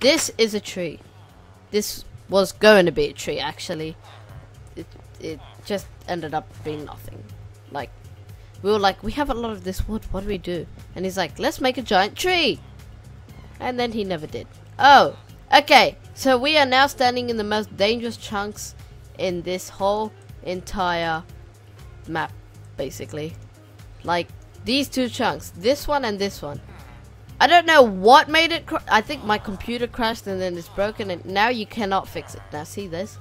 This is a tree. This was going to be a tree, actually. It just ended up being nothing. Like, we were like, we have a lot of this wood, what do we do? And he's like, let's make a giant tree. And then he never did. Oh, okay. So we are now standing in the most dangerous chunks in this whole entire map, basically. Like, these two chunks, this one and this one. I don't know what made it crash. I think my computer crashed and then it's broken and now you cannot fix it. Now see this?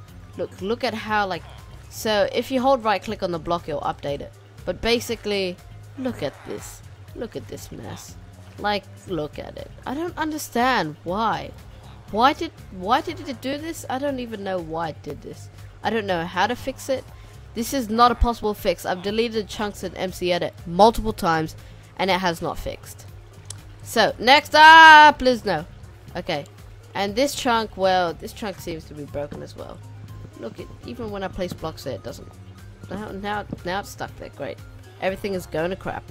Look at how, like, so if you hold right click on the block, it'll update it. But basically, look at this. Look at this mess. Like, look at it. I don't understand why. Why did it do this? I don't even know why it did this. I don't know how to fix it. This is not a possible fix. I've deleted chunks in MC Edit multiple times and it has not fixed. So, next up, please no. Okay. And this chunk, well, this chunk seems to be broken as well. Look, even when I place blocks there, it doesn't. Now it's stuck there. Great. Everything is going to crap.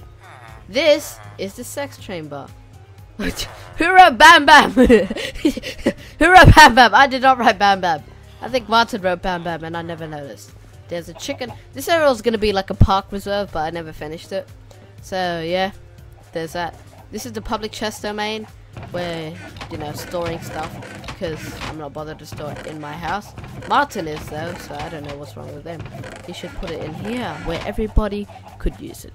This is the sex chamber. Hoorah, bam, bam. Hoorah, bam, bam. I did not write bam, bam. I think Martin wrote bam, bam, and I never noticed. There's a chicken. This area is going to be like a park reserve, but I never finished it. So, yeah. There's that. This is the public chest domain where, you know, storing stuff because I'm not bothered to store it in my house. Martin is though, so I don't know what's wrong with them. You should put it in here where everybody could use it.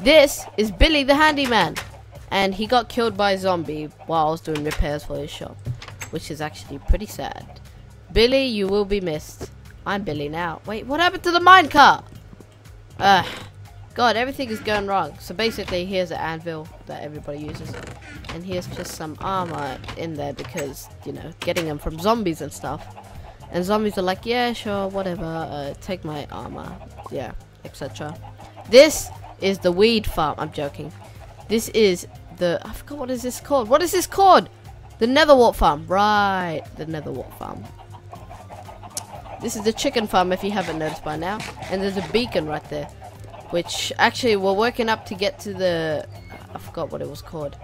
This is Billy the handyman, and he got killed by a zombie while I was doing repairs for his shop, which is actually pretty sad. Billy, you will be missed. I'm Billy now. Wait, what happened to the minecart? Ugh. God, everything is going wrong. So basically, here's an anvil that everybody uses. And here's just some armor in there because, you know, getting them from zombies and stuff. And zombies are like, yeah, sure, whatever, take my armor, yeah, etc. This is the weed farm. I'm joking. This is the, I forgot what is this called. What is this called? The netherwart farm. Right, the netherwart farm. This is the chicken farm if you haven't noticed by now. And there's a beacon right there. Which, actually, we're working up to get to the, I forgot what it was called.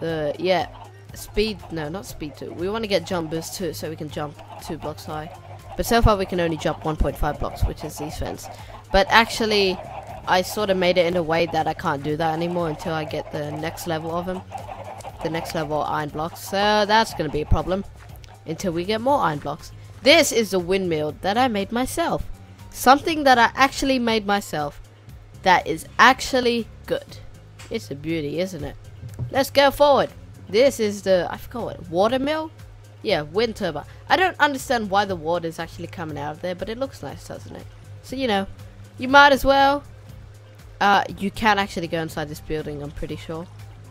The, yeah, speed, no, not speed 2. We want to get jump boost 2, so we can jump 2 blocks high. But so far, we can only jump 1.5 blocks, which is these fence. But actually, I sort of made it in a way that I can't do that anymore until I get the next level of them. The next level iron blocks, so that's going to be a problem. Until we get more iron blocks. This is the windmill that I made myself. Something that I actually made myself. That is actually good. It's a beauty, isn't it? Let's go forward. This is the, I forgot what, water mill? Yeah, wind turbine. I don't understand why the water is actually coming out of there, but it looks nice, doesn't it? So, you know, you might as well. You can actually go inside this building, I'm pretty sure.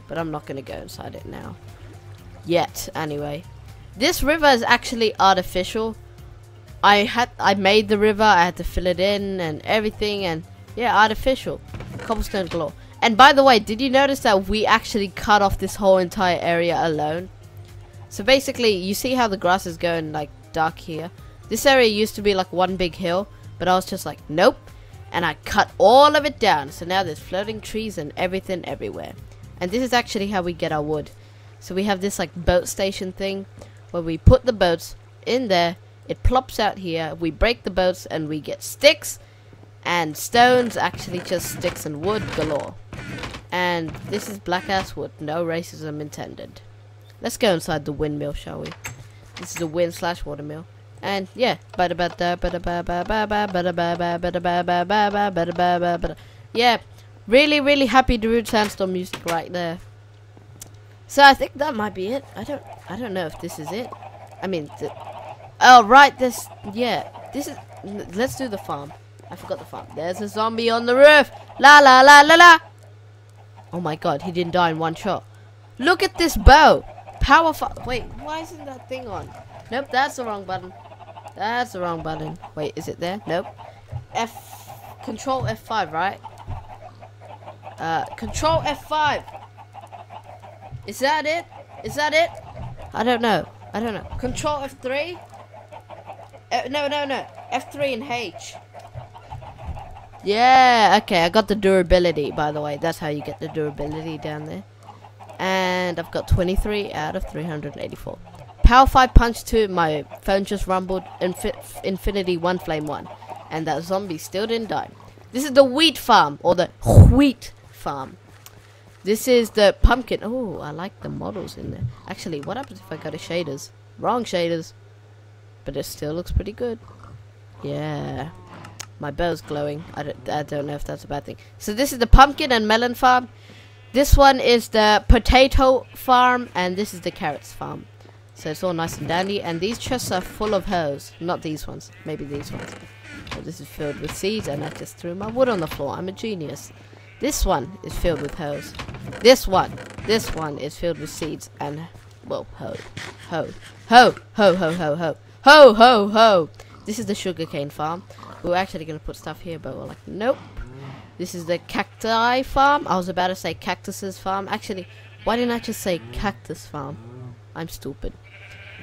But I'm not going to go inside it now. Yet, anyway. This river is actually artificial. I made the river, I had to fill it in and everything, and yeah, artificial. Cobblestone galore. And by the way, did you notice that we actually cut off this whole entire area alone? So basically, you see how the grass is going, like, dark here? This area used to be, like, one big hill, but I was just like, nope. And I cut all of it down. So now there's floating trees and everything everywhere. And this is actually how we get our wood. So we have this, like, boat station thing where we put the boats in there. It plops out here. We break the boats and we get sticks. And stones, actually just sticks and wood galore. And this is black ass wood, no racism intended. Let's go inside the windmill, shall we? This is the wind/watermill. And yeah, yeah, really, really happy Darude Sandstorm music right there. So I think that might be it. I don't know if this is it. I mean, oh right, this, yeah, this is. Let's do the farm. I forgot the farm. There's a zombie on the roof. La la la la la. Oh my god, he didn't die in one shot. Look at this bow. Powerful. Wait, why isn't that thing on? Nope, that's the wrong button. That's the wrong button. Wait, is it there? Nope. Control F5, right? Control F5. Is that it? Is that it? I don't know. I don't know. Control F3? No. F3 and H. Yeah, okay, I got the durability, by the way. That's how you get the durability down there. and I've got 23 out of 384. Power 5 punch 2, my phone just rumbled. Infinity 1 flame 1, and that zombie still didn't die. This is the wheat farm, or the wheat farm. This is the pumpkin. Oh, I like the models in there. Actually, what happens if I go to shaders? Wrong shaders. But it still looks pretty good. Yeah. My bell's glowing. I don't know if that's a bad thing. So this is the pumpkin and melon farm. This one is the potato farm. And this is the carrots farm. So it's all nice and dandy. And these chests are full of herbs. Not these ones. Maybe these ones. So this is filled with seeds. And I just threw my wood on the floor. I'm a genius. This one is filled with herbs. This one is filled with seeds and, well, ho, ho, ho, ho, ho, ho, ho, ho, ho, ho. This is the sugarcane farm. We were actually going to put stuff here, but we're like, nope. This is the cacti farm. I was about to say cactuses farm. Actually, why didn't I just say cactus farm? I'm stupid.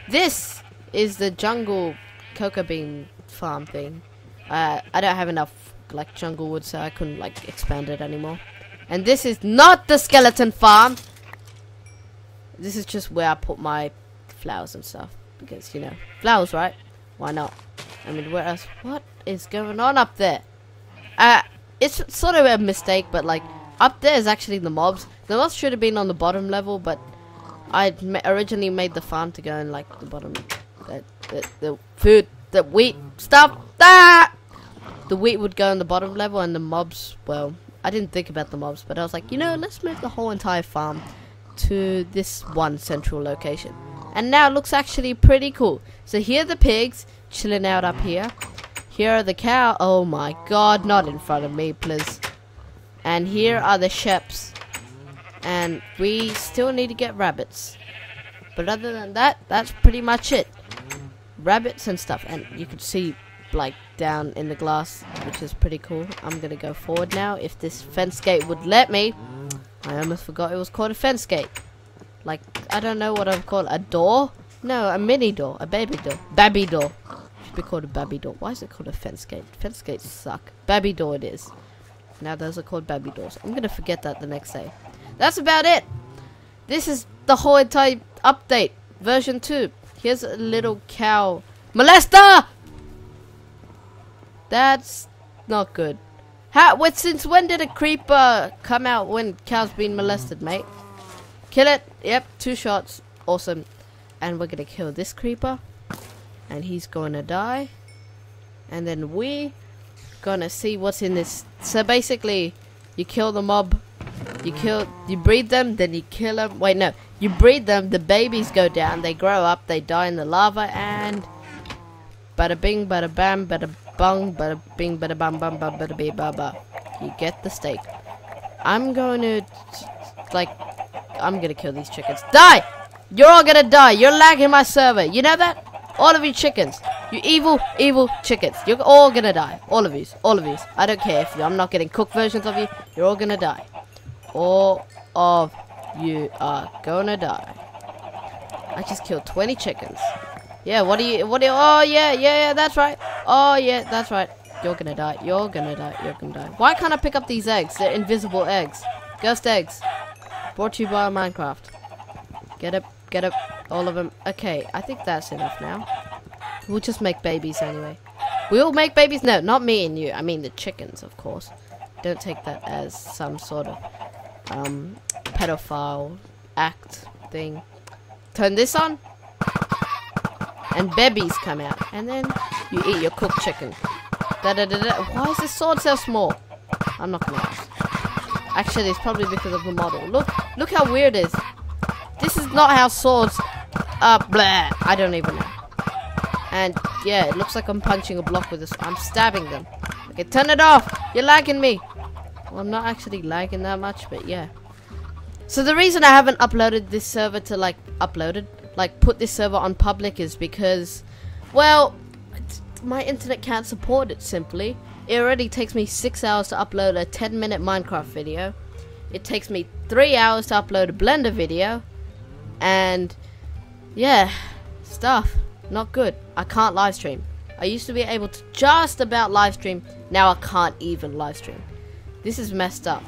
This is the jungle cocoa bean farm thing. I don't have enough like jungle wood, so I couldn't like expand it anymore. And this is not the skeleton farm. This is just where I put my flowers and stuff, because, you know, flowers, right? Why not? I mean, where else? What is going on up there? It's sort of a mistake, but like up there is actually the mobs. The mobs should have been on the bottom level, but I originally made the farm to go in like the bottom, the food, the wheat stuff. Ah! The wheat would go on the bottom level, and the mobs, well, I didn't think about the mobs, but I was like, you know, let's move the whole entire farm to this one central location. And now it looks actually pretty cool. So here are the pigs, chilling out up here. Here are the cow. Oh my god, not in front of me, please. And here are the sheeps. And we still need to get rabbits. But other than that, that's pretty much it. Rabbits and stuff, and you can see, like, down in the glass, which is pretty cool. I'm gonna go forward now, if this fence gate would let me. I almost forgot it was called a fence gate. Like, I don't know what I've called a door. No, a mini door, a baby door, babby door. It should be called a babby door. Why is it called a fence gate? Fence gates suck. Babby door it is. Now those are called babby doors. I'm gonna forget that the next day. That's about it. This is the whole entire update, version 2. Here's a little cow molester. That's not good. How? What? Since when did a creeper come out when cows been molested, mate? Kill it. Yep, 2 shots. Awesome. And we're gonna kill this creeper, and he's gonna die. And then we gonna see what's in this. So basically, you kill the mob, you breed them, then you kill them. Wait, no, you breed them. The babies go down. They grow up. They die in the lava. And bada bing, bada bam, bada. Bang, bada bing, bada bam, bam, bam, bada bing, baba. You get the steak. I'm going to, like, I'm going to kill these chickens. Die! You're all going to die. You're lagging my server. You know that? All of you chickens. You evil, evil chickens. You're all going to die. All of you. All of you. I don't care if you, I'm not getting cooked versions of you. You're all going to die. All of you are going to die. I just killed 20 chickens. Yeah, what do you, oh yeah, yeah, that's right. Oh yeah, that's right. You're gonna die, you're gonna die, you're gonna die. Why can't I pick up these eggs? They're invisible eggs. Ghost eggs. Brought to you by Minecraft. Get up, all of them. Okay, I think that's enough now. We'll just make babies anyway. We all make babies? No, not me and you. I mean the chickens, of course. Don't take that as some sort of, pedophile act thing. Turn this on. And babies come out, and then you eat your cooked chicken. Da, da, da, da. Why is this sword so small? I'm not gonna ask. Actually, it's probably because of the model. Look how weird it is. This is not how swords are. Blah. I don't even know. And yeah, it looks like I'm punching a block with this. I'm stabbing them. Okay, turn it off. You're lagging me. Well, I'm not actually lagging that much, but yeah. So the reason I haven't uploaded this server to like uploaded. Like, put this server on public is because, well, my internet can't support it, simply. It already takes me 6 hours to upload a 10-minute Minecraft video. It takes me 3 hours to upload a Blender video. And, yeah, stuff. Not good. I can't live stream. I used to be able to just about live stream. Now I can't even live stream. This is messed up.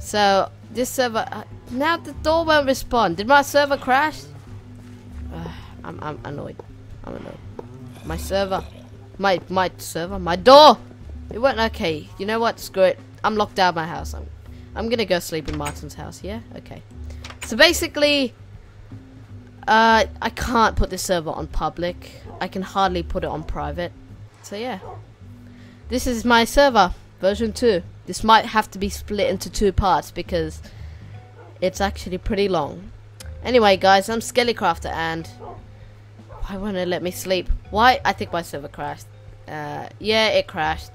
So, this server, Now the door won't respond. Did my server crash? I'm annoyed. I'm annoyed. My server. My server. My door! It went okay. You know what? Screw it. I'm locked out of my house. I'm gonna go sleep in Martin's house, yeah? Okay. So basically, I can't put this server on public. I can hardly put it on private. So yeah. This is my server, version 2. This might have to be split into 2 parts because it's actually pretty long. Anyway guys, I'm Skellycrafter and why won't it let me sleep? Why? I think my server crashed. Yeah, it crashed.